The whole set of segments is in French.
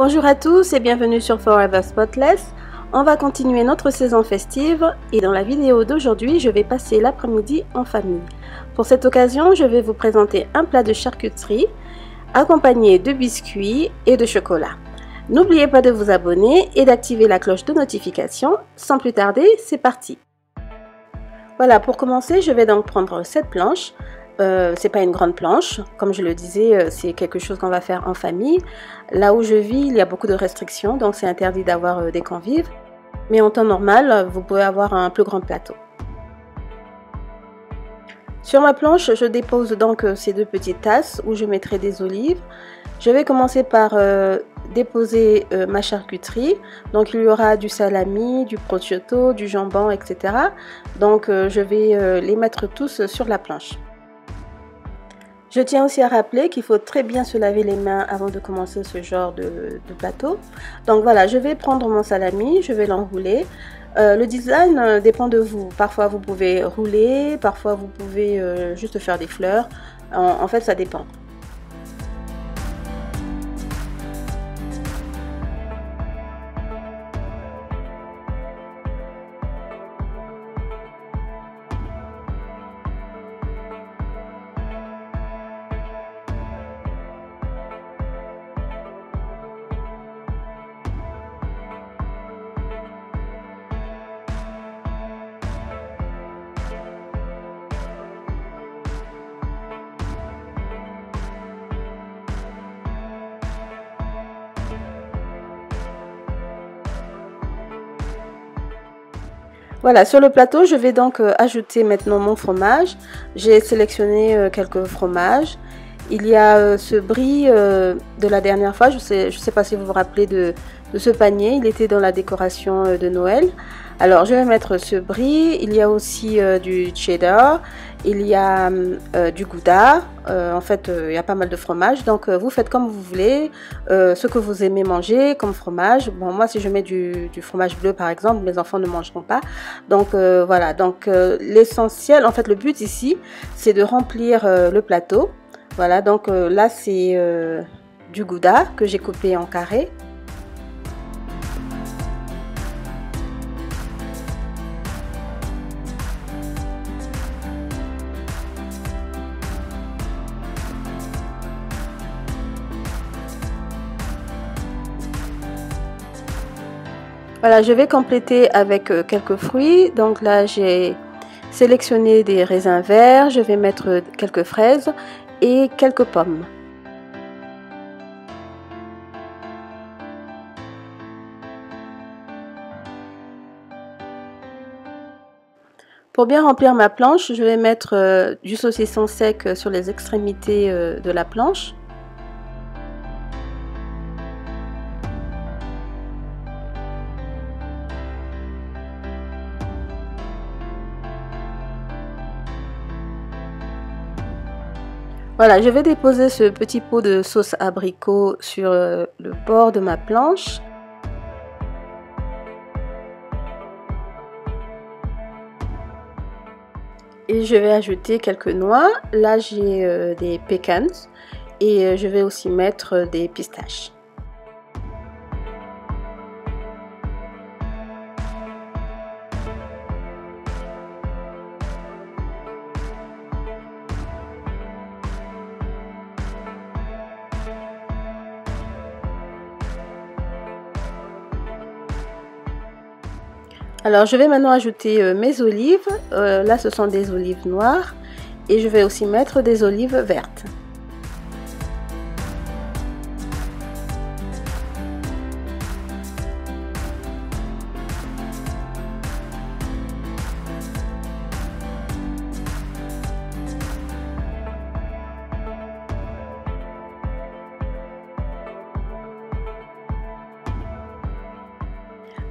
Bonjour à tous et bienvenue sur Forever Spotless. On va continuer notre saison festive et dans la vidéo d'aujourd'hui, je vais passer l'après-midi en famille. Pour cette occasion, je vais vous présenter un plat de charcuterie accompagné de biscuits et de chocolat. N'oubliez pas de vous abonner et d'activer la cloche de notification. Sans plus tarder, c'est parti! Voilà, pour commencer, je vais donc prendre cette planche. C'est pas une grande planche, comme je le disais, c'est quelque chose qu'on va faire en famille. Là où je vis, il y a beaucoup de restrictions, donc c'est interdit d'avoir des convives. Mais en temps normal, vous pouvez avoir un plus grand plateau. Sur ma planche, je dépose donc ces deux petites tasses où je mettrai des olives. Je vais commencer par déposer ma charcuterie. Donc il y aura du salami, du prosciutto, du jambon, etc. Donc je vais les mettre tous sur la planche. Je tiens aussi à rappeler qu'il faut très bien se laver les mains avant de commencer ce genre de plateau. Donc voilà, je vais prendre mon salami, je vais l'enrouler. Le design dépend de vous. Parfois vous pouvez rouler, parfois vous pouvez juste faire des fleurs. En fait, ça dépend. Voilà, sur le plateau, je vais donc ajouter maintenant mon fromage. J'ai sélectionné quelques fromages. Il y a ce brie de la dernière fois, je sais pas si vous vous rappelez de ce panier. Il était dans la décoration de Noël. Alors, je vais mettre ce brie. Il y a aussi du cheddar. Il y a du gouda. En fait, il y a pas mal de fromages. Donc, vous faites comme vous voulez, ce que vous aimez manger comme fromage. Bon, moi, si je mets du fromage bleu, par exemple, mes enfants ne mangeront pas. Donc, voilà. Donc, l'essentiel, en fait, le but ici, c'est de remplir le plateau. Voilà, donc là c'est du gouda que j'ai coupé en carré. Voilà, je vais compléter avec quelques fruits. Donc là j'ai sélectionné des raisins verts, je vais mettre quelques fraises et quelques pommes. Pour bien remplir ma planche, je vais mettre du saucisson sec sur les extrémités de la planche. Voilà, je vais déposer ce petit pot de sauce abricot sur le bord de ma planche. Et je vais ajouter quelques noix. Là, j'ai des pécans et je vais aussi mettre des pistaches. Alors je vais maintenant ajouter mes olives, là ce sont des olives noires et je vais aussi mettre des olives vertes.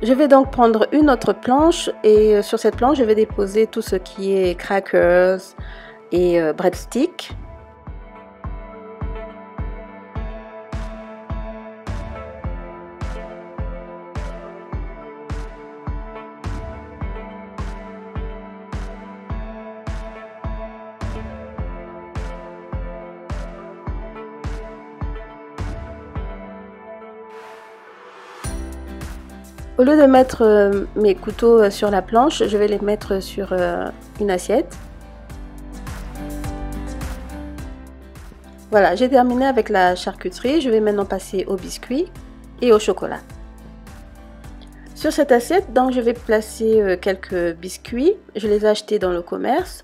Je vais donc prendre une autre planche et sur cette planche, je vais déposer tout ce qui est crackers et breadsticks. Au lieu de mettre mes couteaux sur la planche, je vais les mettre sur une assiette. Voilà, j'ai terminé avec la charcuterie. Je vais maintenant passer au biscuit et au chocolat. Sur cette assiette, donc, je vais placer quelques biscuits. Je les ai achetés dans le commerce.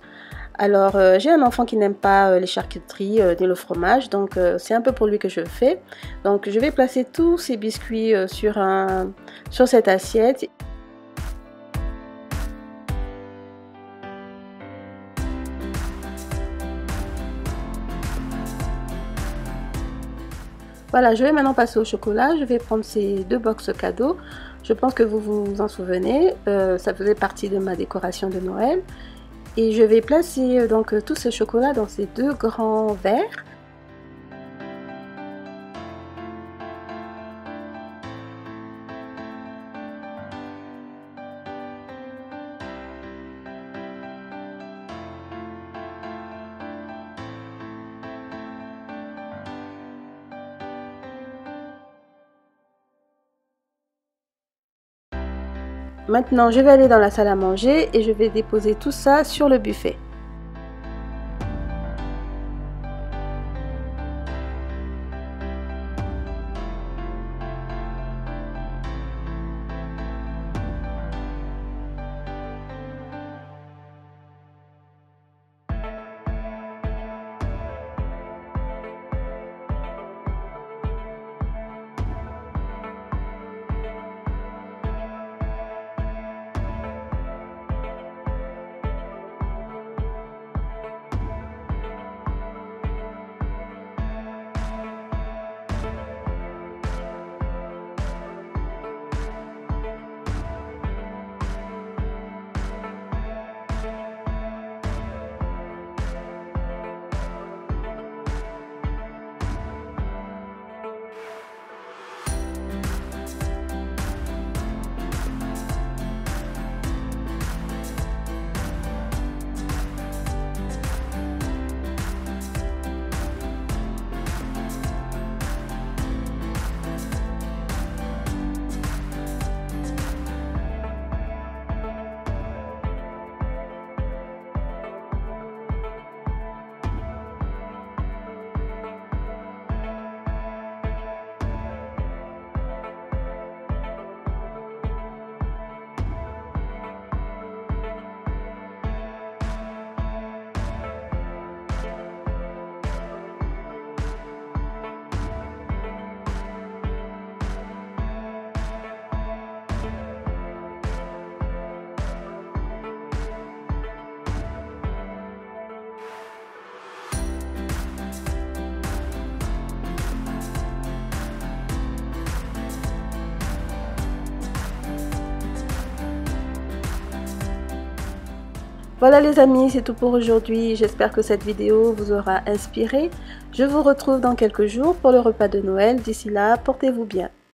Alors, j'ai un enfant qui n'aime pas les charcuteries ni le fromage, donc c'est un peu pour lui que je fais. Donc, je vais placer tous ces biscuits sur cette assiette. Voilà, je vais maintenant passer au chocolat. Je vais prendre ces deux box cadeaux. Je pense que vous vous en souvenez. Ça faisait partie de ma décoration de Noël. Et je vais placer donc tout ce chocolat dans ces deux grands verres. Maintenant, je vais aller dans la salle à manger et je vais déposer tout ça sur le buffet. Voilà les amis, c'est tout pour aujourd'hui. J'espère que cette vidéo vous aura inspiré. Je vous retrouve dans quelques jours pour le repas de Noël. D'ici là, portez-vous bien.